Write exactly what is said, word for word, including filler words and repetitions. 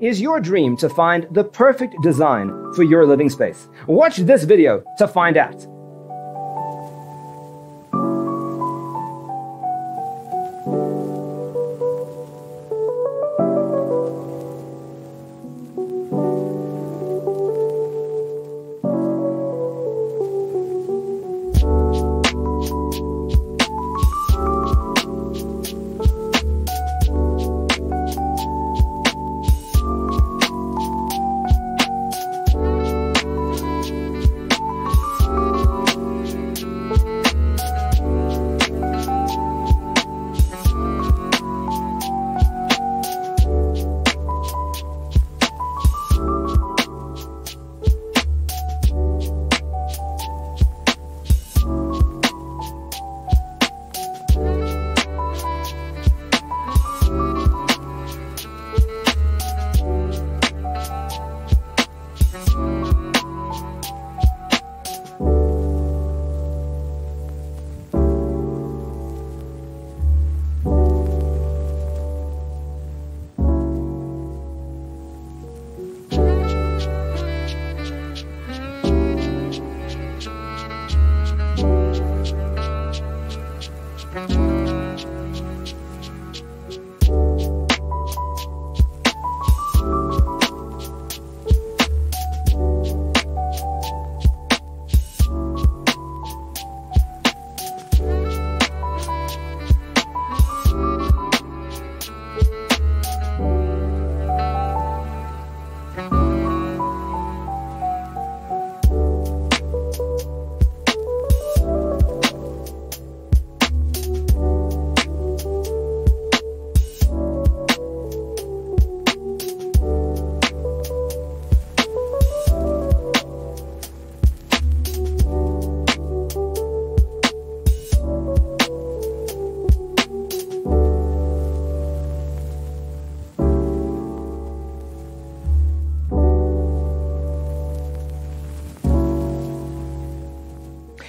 is your dream to find the perfect design for your living space? Watch this video to find out.